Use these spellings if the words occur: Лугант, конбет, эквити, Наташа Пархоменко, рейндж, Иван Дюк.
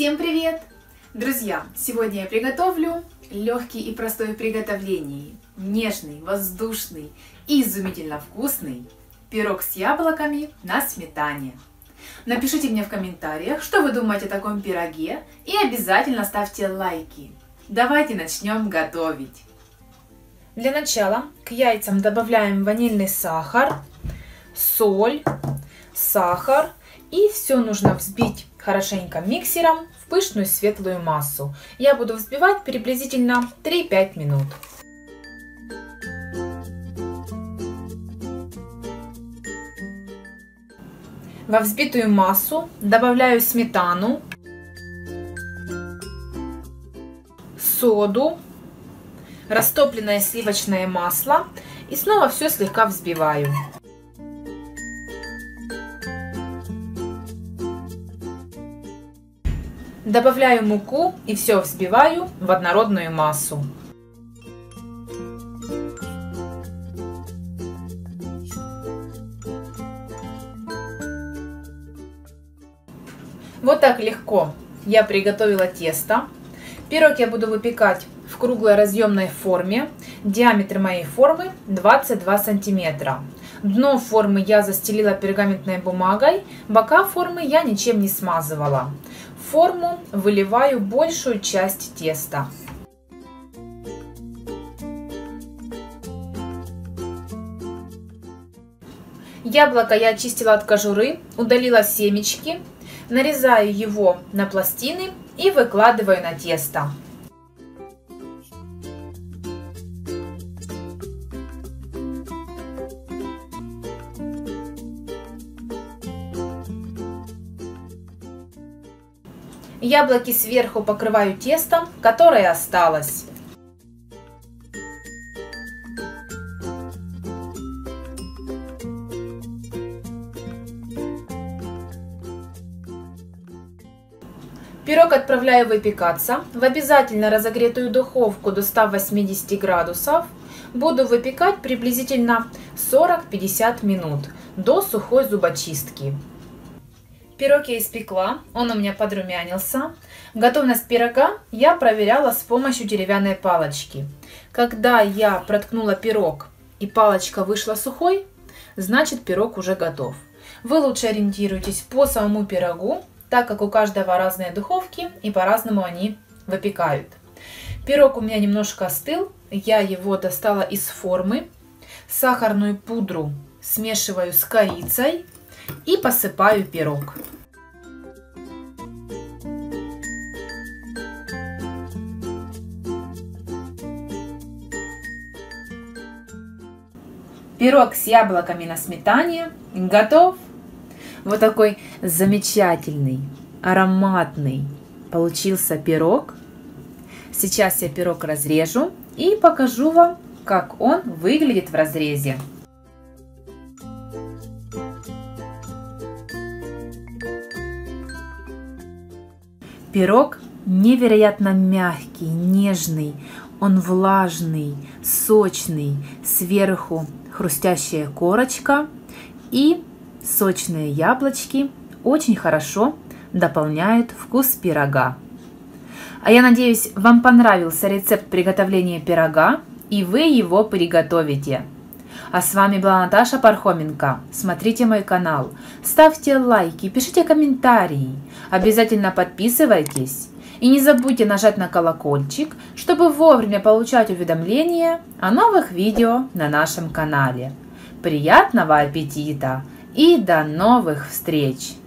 Всем привет! Друзья, сегодня я приготовлю легкий и простой в приготовлении, нежный, воздушный и изумительно вкусный пирог с яблоками на сметане. Напишите мне в комментариях, что вы думаете о таком пироге, и обязательно ставьте лайки. Давайте начнем готовить. Для начала к яйцам добавляем ванильный сахар, соль, сахар. И все нужно взбить хорошенько миксером в пышную светлую массу. Я буду взбивать приблизительно 3-5 минут. Во взбитую массу добавляю сметану, соду, растопленное сливочное масло и снова все слегка взбиваю. Добавляю муку и все взбиваю в однородную массу. Вот так легко я приготовила тесто. Пирог я буду выпекать в круглой разъемной форме. Диаметр моей формы 22 сантиметра. Дно формы я застелила пергаментной бумагой, бока формы я ничем не смазывала. В форму выливаю большую часть теста. Яблоко я очистила от кожуры, удалила семечки, нарезаю его на пластины и выкладываю на тесто. Яблоки сверху покрываю тестом, которое осталось. Пирог отправляю выпекаться в обязательно разогретую духовку до 180 градусов. Буду выпекать приблизительно 40-50 минут до сухой зубочистки. Пирог я испекла, он у меня подрумянился. Готовность пирога я проверяла с помощью деревянной палочки. Когда я проткнула пирог и палочка вышла сухой, значит пирог уже готов. Вы лучше ориентируйтесь по самому пирогу, так как у каждого разные духовки и по-разному они выпекают. Пирог у меня немножко остыл, я его достала из формы. Сахарную пудру смешиваю с корицей и посыпаю пирог. Пирог с яблоками на сметане готов. Вот такой замечательный, ароматный получился пирог. Сейчас я пирог разрежу и покажу вам, как он выглядит в разрезе. Пирог невероятно мягкий, нежный, он влажный, сочный, сверху хрустящая корочка и сочные яблочки очень хорошо дополняют вкус пирога. А я надеюсь, вам понравился рецепт приготовления пирога и вы его приготовите. А с вами была Наташа Пархоменко. Смотрите мой канал, ставьте лайки, пишите комментарии, обязательно подписывайтесь. И не забудьте нажать на колокольчик, чтобы вовремя получать уведомления о новых видео на нашем канале. Приятного аппетита и до новых встреч!